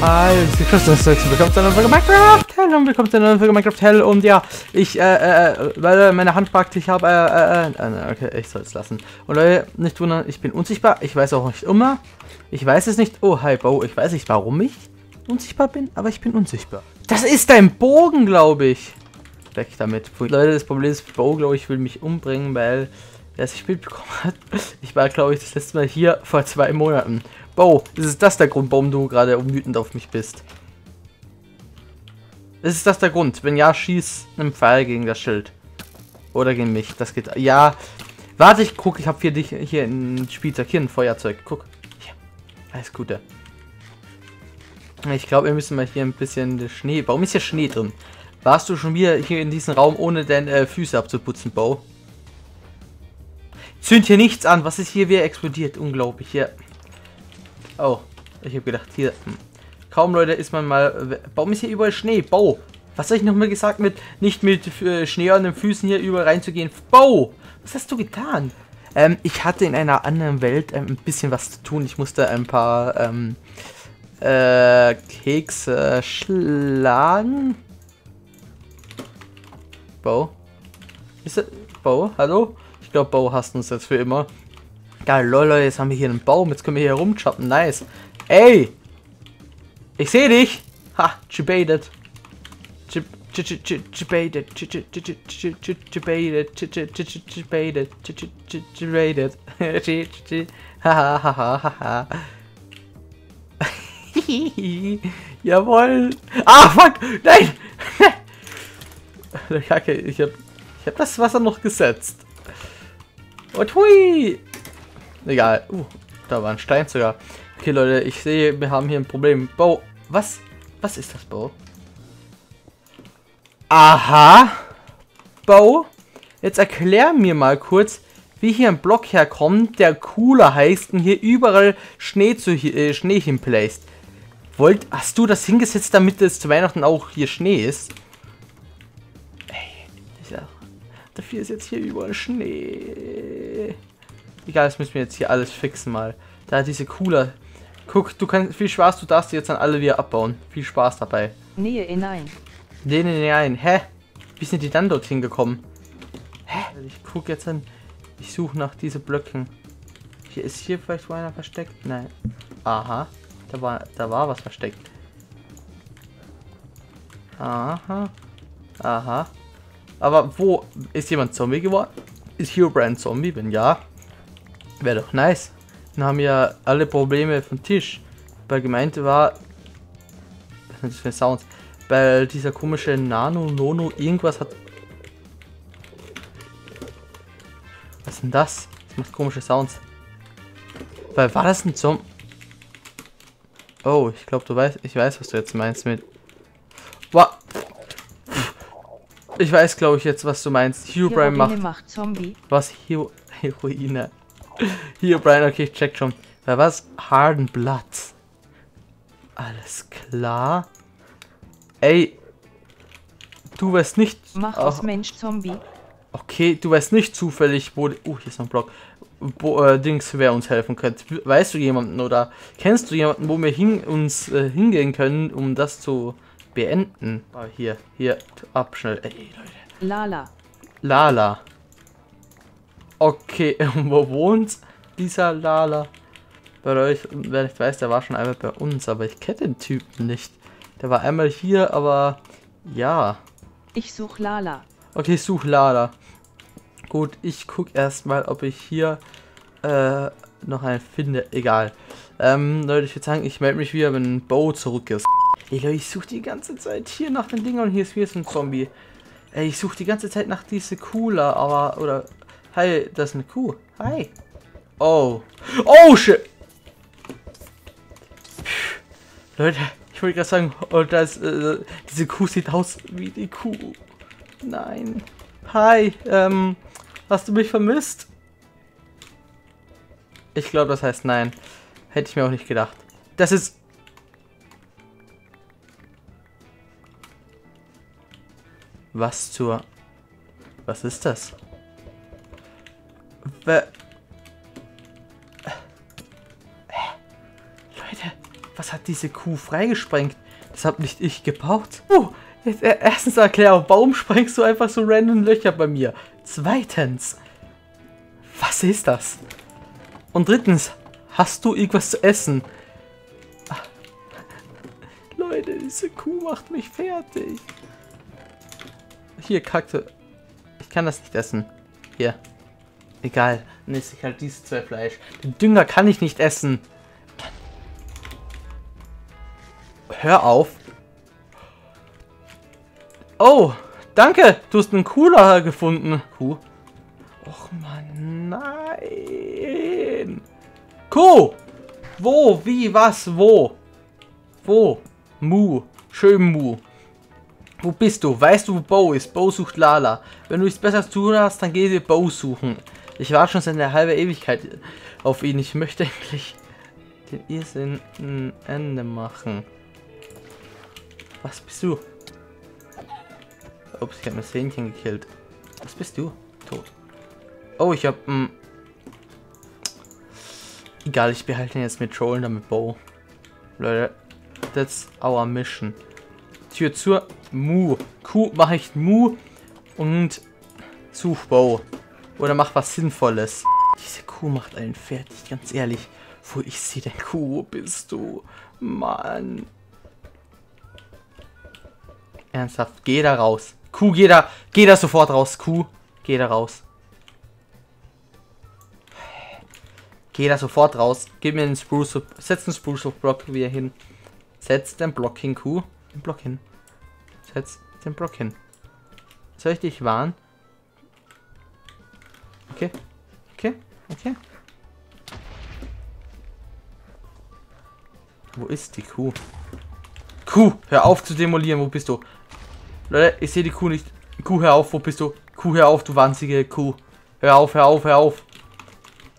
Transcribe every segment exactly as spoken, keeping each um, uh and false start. Hi, du bekommst eine Folge Minecraft Hell und bekommst eine Folge Minecraft Hell und ja, ich, äh, äh, weil meine Hand packt, ich habe, äh, äh, äh, okay, ich soll es lassen. Und Leute, nicht wundern, ich bin unsichtbar, ich weiß auch nicht immer, ich weiß es nicht, oh, hi, Po, ich weiß nicht, warum ich unsichtbar bin, aber ich bin unsichtbar. Das ist dein Bogen, glaube ich. Weg damit. Leute, das Problem ist, Po, glaube ich, will mich umbringen, weil er sich Bild bekommen hat. Ich war, glaube ich, das letzte Mal hier vor zwei Monaten. Bo, ist das der Grund, warum du gerade wütend auf mich bist? Ist das der Grund? Wenn ja, schieß einen Pfeil gegen das Schild. Oder gegen mich. Das geht. Ja. Warte, ich guck. Ich habe für dich hier ein Spielzeug. Hier ein Feuerzeug. Guck. Hier. Alles Gute. Ich glaube, wir müssen mal hier ein bisschen Schnee. Warum ist hier Schnee drin? Warst du schon wieder hier in diesem Raum, ohne deine äh, Füße abzuputzen, Bo? Zünd hier nichts an. Was ist hier wieder explodiert? Unglaublich. Hier. Oh, ich habe gedacht, hier, hm. Kaum Leute ist man mal, warum ist hier überall Schnee? Bo, was habe ich nochmal gesagt mit, nicht mit äh, Schnee an den Füßen hier überall reinzugehen? Bo, was hast du getan? Ähm, ich hatte in einer anderen Welt ähm, ein bisschen was zu tun. Ich musste ein paar ähm, äh, Kekse schlagen. Bo, ist das, Bo, hallo? Ich glaube, Bo hasst uns jetzt für immer. Ja, lol, Leute, jetzt haben wir hier einen Baum. Jetzt können wir hier rumchoppen. Nice. Ey! Ich sehe dich! Ha! Chibated. Chibated. Chibated. Chibated. Hahaha. Jawohl! Ah, fuck! Nein! Kacke, ich hab, ich hab das Wasser noch gesetzt. Und hui! Egal. Uh, da war ein Stein sogar. Okay, Leute, ich sehe, wir haben hier ein Problem. Bo, was? Was ist das, Bo? Aha. Bo, jetzt erklär mir mal kurz, wie hier ein Block herkommt, der cooler heißt und hier überall Schnee, zu, äh, Schnee hinpläst. Wollt, hast du das hingesetzt, damit es zu Weihnachten auch hier Schnee ist? Ey, ich sag, dafür ist jetzt hier überall Schnee. Egal, das müssen wir jetzt hier alles fixen mal. Da diese cooler. Guck, du kannst viel Spaß, du darfst die jetzt dann alle wieder abbauen. Viel Spaß dabei. Nee, nein. Nee, nee, nein. Hä? Wie sind die dann dorthin gekommen? Hä? Ich guck jetzt an. Ich suche nach diese Blöcken. Hier ist hier vielleicht einer versteckt? Nein. Aha. Da war da war was versteckt. Aha. Aha. Aber wo ist jemand Zombie geworden? Ist Herobrine Zombie? Wenn ja, wäre doch nice. Dann haben ja alle Probleme vom Tisch. Weil gemeint war. Was sind das für Sounds? Weil dieser komische Nano, Nono, irgendwas hat. Was ist denn das? Das macht komische Sounds. Weil war das ein Zombie? Oh, ich glaube, du weißt. Ich weiß, was du jetzt meinst mit. Wow. Ich weiß, glaube ich, jetzt, was du meinst. Herobrine macht. macht Zombie. Was? Hero Heroine. Hier, Brian, okay, ich check schon. Wer was? Harden Blood. Alles klar. Ey. Du weißt nicht. Mach das Mensch Zombie. Okay, du weißt nicht zufällig, wo. Oh, hier ist noch ein Block. Wo, äh, Dings, wer uns helfen könnte. Weißt du jemanden oder kennst du jemanden, wo wir hin, uns äh, hingehen können, um das zu beenden? Oh, hier, hier, ab schnell. Ey, Leute. Lala. Lala. Okay, wo wohnt dieser Lala? Bei euch, wer nicht weiß, der war schon einmal bei uns, aber ich kenne den Typen nicht. Der war einmal hier, aber ja. Ich suche Lala. Okay, ich suche Lala. Gut, ich gucke erstmal, ob ich hier äh, noch einen finde. Egal. Ähm, Leute, ich würde sagen, ich melde mich wieder, wenn Bo zurück ist. Ey, Leute, ich suche die ganze Zeit hier nach den Dingern und hier ist wieder so ein Zombie. Ey, ich suche die ganze Zeit nach diese Cooler, aber, oder... Hi, das ist eine Kuh. Hi. Oh. Oh, shit. Leute, ich wollte gerade sagen, oh, das, äh, diese Kuh sieht aus wie die Kuh. Nein. Hi, ähm, hast du mich vermisst? Ich glaube, das heißt nein. Hätte ich mir auch nicht gedacht. Das ist... Was zur... Was ist das? Leute, Was hat diese Kuh freigesprengt? Das hab nicht ich gebaut. Oh, jetzt, äh, erstens Erklärung, warum sprengst du einfach so random Löcher bei mir? Zweitens, was ist das? Und drittens, hast du irgendwas zu essen? Ach, Leute, diese Kuh macht mich fertig. Hier, Kaktus. Ich kann das nicht essen. Hier. Egal. Dann esse ich halt diese zwei Fleisch. Den Dünger kann ich nicht essen. Hör auf. Oh, danke. Du hast einen Kuhler gefunden. Kuh. Och Mann, nein. Kuh. Wo, wie, was, wo? Wo? Mu. Schön Mu. Wo bist du? Weißt du, wo Bo ist? Bo sucht Lala. Wenn du nichts Besseres zu tun hast, dann geh dir Bo suchen. Ich warte schon seit einer halben Ewigkeit auf ihn. Ich möchte endlich den Irrsinn ein Ende machen. Was bist du? Ups, ich habe mein Hähnchen gekillt. Was bist du? Tot. Oh, ich habe... Ähm Egal, ich behalte ihn jetzt mit Trollen, damit Bo. Leute, that's our mission. Tür zur Mu. Kuh mache ich Mu und such Bo. Oder mach was Sinnvolles. Diese Kuh macht einen fertig, ganz ehrlich. Wo ich sie denn? Kuh, bist du? Mann. Ernsthaft, geh da raus. Kuh, geh da. Geh da sofort raus, Kuh. Geh da raus. Geh da sofort raus. Gib mir einen Spruce. Setz einen Spruce-Block wieder hin. Setz den Block hin, Kuh. Den Block hin. Setz den Block hin. Soll ich dich warnen? Okay. Okay. Okay. Wo ist die Kuh? Kuh, hör auf zu demolieren. Wo bist du? Leute, ich sehe die Kuh nicht. Kuh, hör auf. Wo bist du? Kuh, hör auf, du wahnsinnige Kuh. Hör auf, hör auf, hör auf.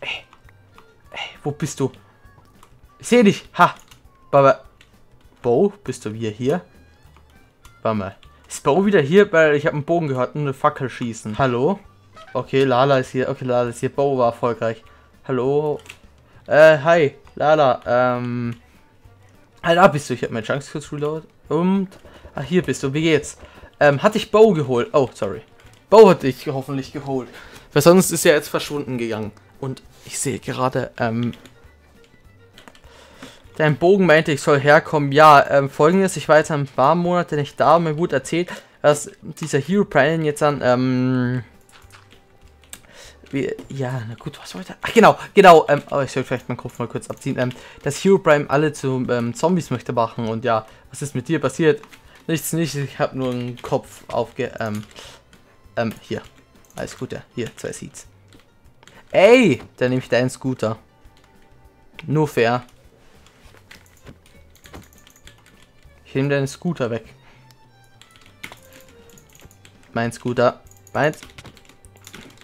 Ey. Ey, wo bist du? Ich sehe dich. Ha. Baba. Bo, bist du wieder hier? Warte mal. Ist Bo wieder hier? Weil ich habe einen Bogen gehört und eine Fackel schießen. Hallo? Okay, Lala ist hier. Okay, Lala ist hier. Bo war erfolgreich. Hallo? Äh, hi. Lala, ähm... Ah, da bist du. Ich habe meine Chunks kurz reload. Und... Ah, hier bist du. Wie geht's? Ähm, hat dich Bo geholt? Oh, sorry. Bo hat dich hoffentlich geholt. Weil sonst ist er jetzt verschwunden gegangen. Und ich sehe gerade, ähm... Dein Bogen meinte, ich soll herkommen. Ja, ähm, folgendes, ich war jetzt ein paar Monate nicht da und mir gut erzählt, dass dieser Herobrine jetzt dann, ähm, wie, ja, na gut, was wollte er? Ach, genau, genau, ähm, oh, ich sollte vielleicht meinen Kopf mal kurz abziehen, ähm, dass Herobrine alle zu, ähm, Zombies möchte machen und ja, was ist mit dir passiert? Nichts, nichts, ich habe nur einen Kopf aufge, ähm, ähm, hier, alles Gute, hier, zwei Seeds. Ey, dann nehme ich deinen Scooter. Nur fair. Ich nehme deinen Scooter weg. Mein Scooter. Mein,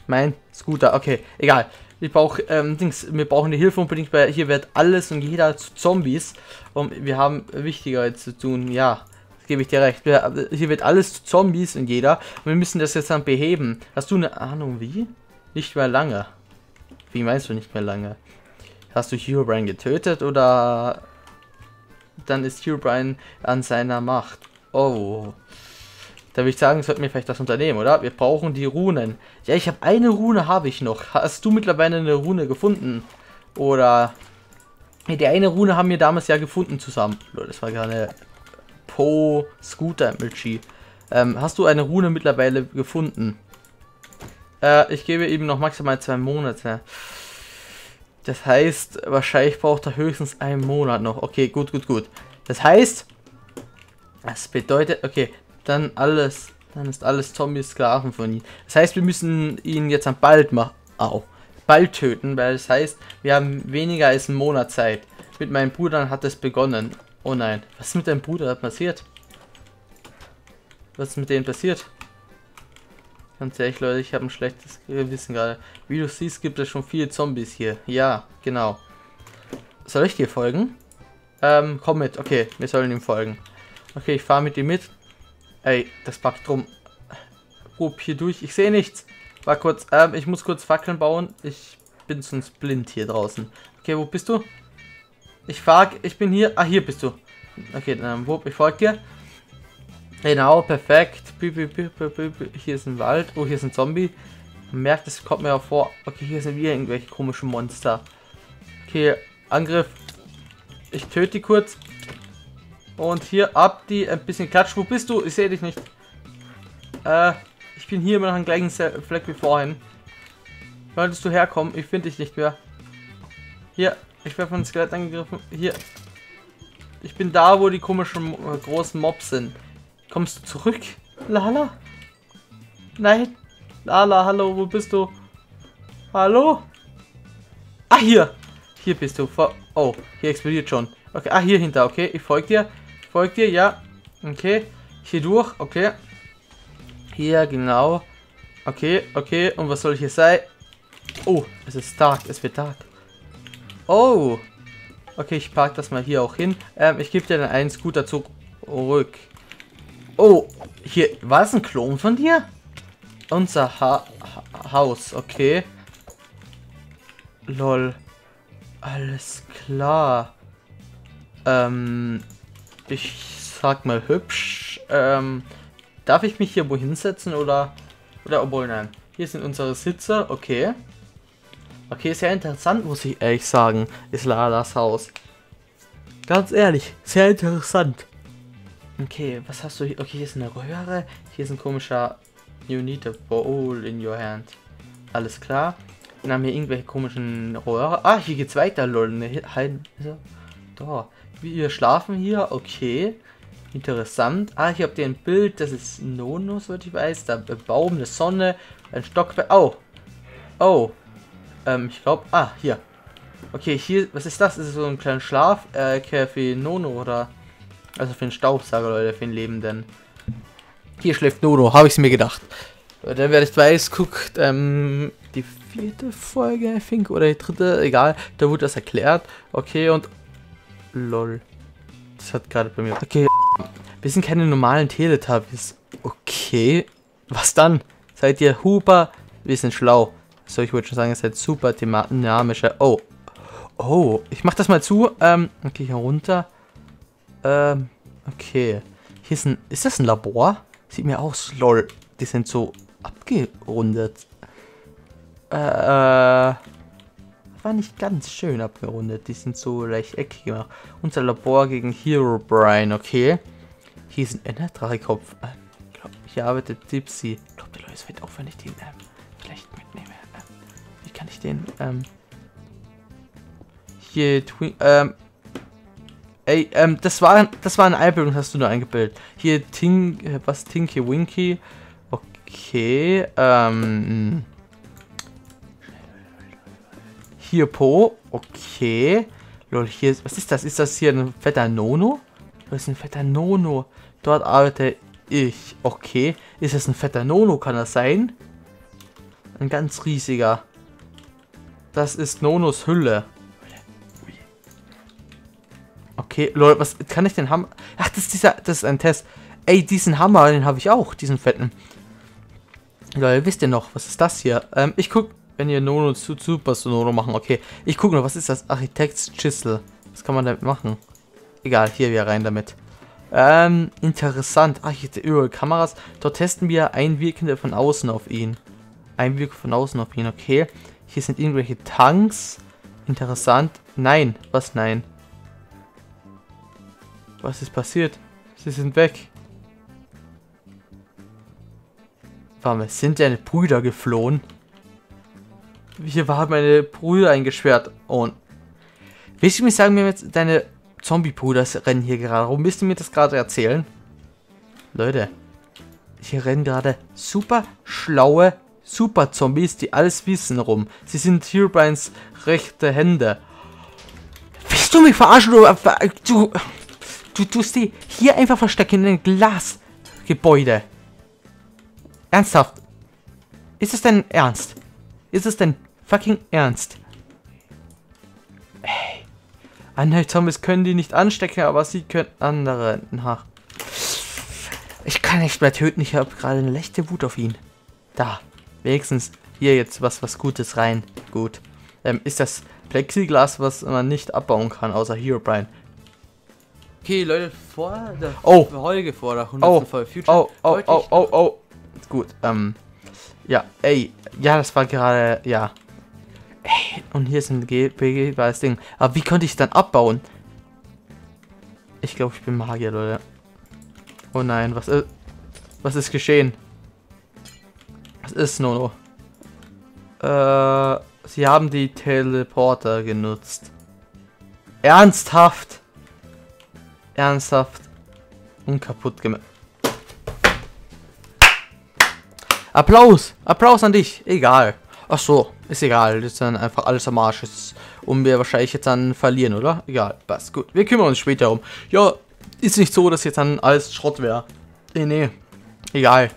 mein Scooter. Okay, egal. Ich brauche, ähm, Dings. Wir brauchen die Hilfe unbedingt, weil hier wird alles und jeder zu Zombies. Und wir haben wichtiger zu tun. Ja, das gebe ich dir recht. Wir, hier wird alles zu Zombies und jeder. Und wir müssen das jetzt dann beheben. Hast du eine Ahnung wie? Nicht mehr lange. Wie meinst du nicht mehr lange? Hast du Herobrine getötet oder... Dann ist Herobrine an seiner Macht. Oh. Da würde ich sagen, sollten wir vielleicht das unternehmen, oder? Wir brauchen die Runen. Ja, ich habe eine Rune, habe ich noch. Hast du mittlerweile eine Rune gefunden? Oder... Die eine Rune haben wir damals ja gefunden zusammen. Das war gerade Po Scooter Milchi. Ähm, hast du eine Rune mittlerweile gefunden? Äh, ich gebe eben noch maximal zwei Monate. Das heißt, wahrscheinlich braucht er höchstens einen Monat noch. Okay, gut, gut, gut. Das heißt, das bedeutet, okay, dann alles, dann ist alles Zombie-Sklaven von ihm. Das heißt, wir müssen ihn jetzt dann bald machen, au, bald töten, weil das heißt, wir haben weniger als einen Monat Zeit. Mit meinen Brüdern hat es begonnen. Oh nein, was ist mit deinem Bruder passiert? Was ist mit denen passiert? Ganz ehrlich, Leute, ich habe ein schlechtes Gewissen gerade. Wie du siehst, gibt es schon viele Zombies hier. Ja, genau. Soll ich dir folgen? Ähm, komm mit. Okay, wir sollen ihm folgen. Okay, ich fahre mit ihm mit. Ey, das packt drum. Rup hier durch. Ich sehe nichts. War kurz. Ähm, ich muss kurz Fackeln bauen. Ich bin sonst blind hier draußen. Okay, wo bist du? Ich frag, ich bin hier. Ah, hier bist du. Okay, dann wupp, ich folge dir. Genau, perfekt. Hier ist ein Wald. Oh, hier ist ein Zombie. Man merkt, das kommt mir ja vor. Okay, hier sind wieder irgendwelche komischen Monster. Okay, Angriff. Ich töte die kurz. Und hier ab die ein bisschen klatsch. Wo bist du? Ich sehe dich nicht. Äh, ich bin hier immer noch am gleichen Fleck wie vorhin. Solltest du herkommen? Ich finde dich nicht mehr. Hier, ich werde von einem Skelett angegriffen. Hier. Ich bin da, wo die komischen äh, großen Mobs sind. Kommst du zurück? Lala? Nein. Lala, hallo, wo bist du? Hallo? Ah, hier. Hier bist du. Oh, hier explodiert schon. Okay, ah, hier hinter. Okay, ich folge dir. Ich folge dir, ja. Okay. Hier durch. Okay. Hier, genau. Okay, okay. Und was soll ich hier sein? Oh, es ist stark. Es wird stark. Oh. Okay, ich parke das mal hier auch hin. Ähm, ich gebe dir dann einen Scooter zurück. Oh, hier. War das ein Klon von dir? Unser ha ha Haus, okay. Lol. Alles klar. Ähm, ich sag mal hübsch. Ähm, darf ich mich hier wohin setzen oder... Oder, obwohl, nein. Hier sind unsere Sitze, okay. Okay, sehr interessant, muss ich ehrlich sagen, ist Lalas Haus. Ganz ehrlich, sehr interessant. Okay, was hast du hier? Okay, hier ist eine Röhre. Hier ist ein komischer... You need a bowl in your hand. Alles klar. Dann haben wir irgendwelche komischen Rohre. Ah, hier geht's weiter, lol. Ne, halt, da. Wir schlafen hier, okay. Interessant. Ah, hier habt ihr ein Bild. Das ist Nono, soweit ich weiß. Da ein Baum, eine Sonne, ein Stockwerk. Oh. Oh. Ähm, ich glaube. Ah, hier. Okay, hier. Was ist das? Ist das so ein kleiner Schlaf? Äh, für Nono oder. Also für einen Staubsauger, Leute, für einen Lebenden. Hier schläft Nono, habe ich es mir gedacht. Leute, wer nicht weiß, guckt ähm, die vierte Folge, I think, oder die dritte, egal, da wurde das erklärt. Okay, und... Lol. Das hat gerade bei mir... Okay, wir sind keine normalen Teletubbies. Okay, was dann? Seid ihr Huber? Wir sind schlau. So, ich wollte schon sagen, ihr seid super dynamische... Oh. Oh, ich mach das mal zu. Ähm, okay, hier runter. Ähm, okay. Hier ist ein... Ist das ein Labor? Sieht mir aus, lol. Die sind so abgerundet. Äh, war nicht ganz schön abgerundet. Die sind so leicht eckig gemacht. Unser Labor gegen Herobrine, okay. Hier ist ein Enderdrache-Kopf. Ähm, ich glaube, hier arbeitet Dipsy. Ich glaube, die Leute wird auch, wenn ich den ähm, vielleicht mitnehme. Ähm, wie kann ich den, ähm... Hier, Twin... Ähm... Ey, ähm, das war, das war eine Einbildung, hast du nur eingebildet. Hier, Tink, was, Tinky Winky. Okay, ähm. Hier, Po. Okay. Lol, hier ist, was ist das? Ist das hier ein fetter Nono? Das ist ein fetter Nono. Dort arbeite ich. Okay. Ist das ein fetter Nono? Kann das sein? Ein ganz riesiger. Das ist Nonos Hülle. Okay, Leute, was kann ich denn Hammer? Ach, das ist dieser, das ist ein Test. Ey, diesen Hammer, den habe ich auch, diesen fetten. Leute, wisst ihr noch, was ist das hier? Ähm, ich guck, wenn ihr Nono zu super zu Nono machen, okay. Ich guck noch, was ist das? Architekts-Chisel. Was kann man damit machen? Egal, hier wir rein damit. Ähm, interessant. Ach, hier überall Kameras. Dort testen wir Einwirkende von außen auf ihn. Einwirkende von außen auf ihn, okay. Hier sind irgendwelche Tanks. Interessant. Nein, was nein? Was ist passiert? Sie sind weg. Warum sind deine Brüder geflohen? Hier waren meine Brüder eingesperrt. Und willst du mir sagen, mir jetzt deine Zombie-Brüder rennen hier gerade rum? Willst du mir das gerade erzählen? Leute, hier rennen gerade super schlaue Super-Zombies, die alles wissen, rum. Sie sind Herobrines rechte Hände. Willst du mich verarschen? Du... Du tust die hier einfach verstecken in ein Glasgebäude. Ernsthaft? Ist es denn ernst? Ist es denn fucking ernst? Hey. Andere Zombies können die nicht anstecken, aber sie können andere nach. Ich kann nicht mehr töten, ich habe gerade eine leichte Wut auf ihn. Da. Wenigstens hier jetzt was was Gutes rein. Gut. Ähm, ist das Plexiglas, was man nicht abbauen kann, außer Herobrine. Okay, Leute, vor der oh. Folge, vor der hundertsten oh. Folge Future. Oh, oh, oh, oh, oh, gut, ähm, ja, ey, ja, das war gerade, ja. Ey, und hier ist ein begehbares Ding. Aber wie konnte ich es dann abbauen? Ich glaube, ich bin Magier, Leute. Oh nein, was ist, was ist geschehen? Was ist, Nono? Äh, sie haben die Teleporter genutzt. Ernsthaft? Ernsthaft? Unkaputt gemacht. Applaus! Applaus an dich! Egal. Ach so, ist egal. Das ist dann einfach alles am Arsch. Ist, und wir wahrscheinlich jetzt dann verlieren, oder? Egal, passt. Gut, wir kümmern uns später um. Ja, ist nicht so, dass jetzt dann alles Schrott wäre. Nee, nee. Egal.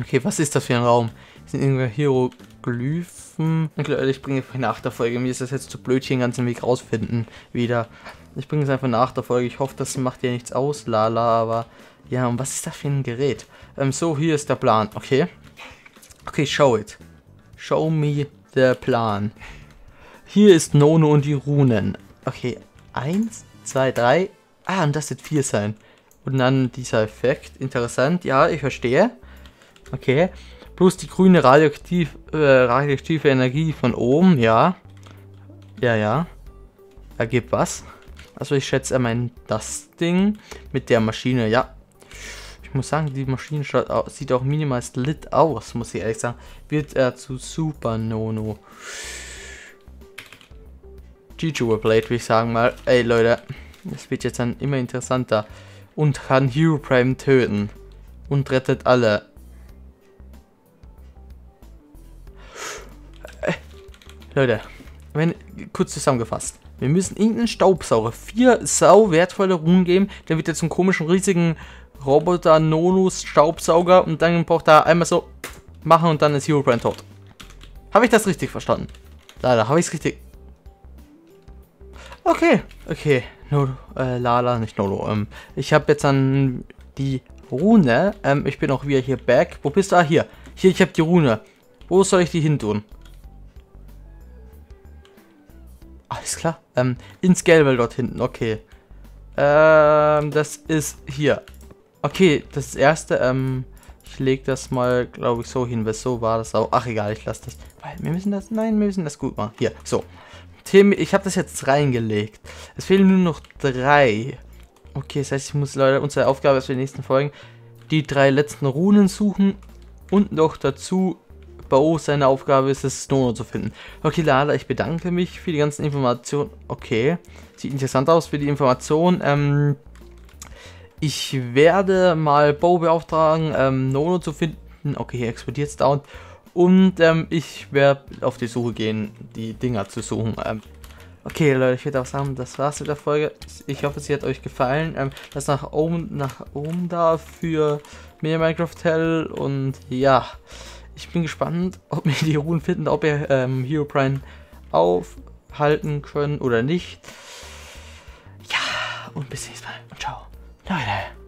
Okay, was ist das für ein Raum? Sind irgendwelche Hieroglyphen? Leute, ich bringe nach der Folge. Mir ist das jetzt zu blöd, hier den ganzen Weg rausfinden. Wieder. Ich bringe es einfach nach der Folge. Ich hoffe, das macht ja nichts aus, lala. Aber ja, und was ist das für ein Gerät? Ähm, so, hier ist der Plan. Okay. Okay, show it. Show me the plan. Hier ist Nono und die Runen. Okay, eins, zwei, drei. Ah, und das wird vier sein. Und dann dieser Effekt. Interessant. Ja, ich verstehe. Okay. Plus die grüne radioaktiv, äh, radioaktive Energie von oben. Ja. Ja, ja. Ergibt was. Also ich schätze, er meint das Ding mit der Maschine. Ja. Ich muss sagen, die Maschine sieht auch minimal lit aus, muss ich ehrlich sagen. Wird er zu Super Nono. G-Jewel Blade, würde ich sagen mal. Ey, Leute. Das wird jetzt dann immer interessanter. Und kann Herobrine töten. Und rettet alle. Leute, wenn, kurz zusammengefasst. Wir müssen irgendeinen Staubsauger vier sau wertvolle Runen geben. Dann wird er zum komischen, riesigen Roboter Nonus Staubsauger. Und dann braucht er einmal so machen und dann ist Herobrine tot. Habe ich das richtig verstanden? Leider, habe ich es richtig... Okay, okay. No, äh, Lala, nicht Nolo. Ähm, ich habe jetzt dann die Rune. Ähm, ich bin auch wieder hier back. Wo bist du? Ah, hier. Hier, ich habe die Rune. Wo soll ich die hin tun? Alles klar. Ähm, ins Gelbe dort hinten. Okay. Ähm, das ist hier. Okay, das erste. Ähm, ich lege das mal, glaube ich, so hin. Weil so war das auch. Ach, egal, ich lasse das. Weil wir müssen das. Nein, wir müssen das gut machen. Hier, so. Ich habe das jetzt reingelegt. Es fehlen nur noch drei. Okay, das heißt, ich muss, Leute, unsere Aufgabe ist für die nächsten Folgen, die drei letzten Runen suchen. Und noch dazu, Po, seine Aufgabe ist es, Nono zu finden. Okay, Lala, ich bedanke mich für die ganzen Informationen. Okay, sieht interessant aus für die Informationen. Ähm, ich werde mal Po beauftragen, ähm, Nono zu finden. Okay, hier explodiert es dauernd. Und ähm, ich werde auf die Suche gehen, die Dinger zu suchen. Ähm, okay, Leute, ich würde auch sagen, das war's mit der Folge. Ich hoffe, sie hat euch gefallen. Ähm, lasst nach oben, nach oben da für mehr Minecraft Hell. Und ja, ich bin gespannt, ob wir die Runen finden, ob wir ähm, Herobrine aufhalten können oder nicht. Ja, und bis nächstes Mal. Und ciao. Leute.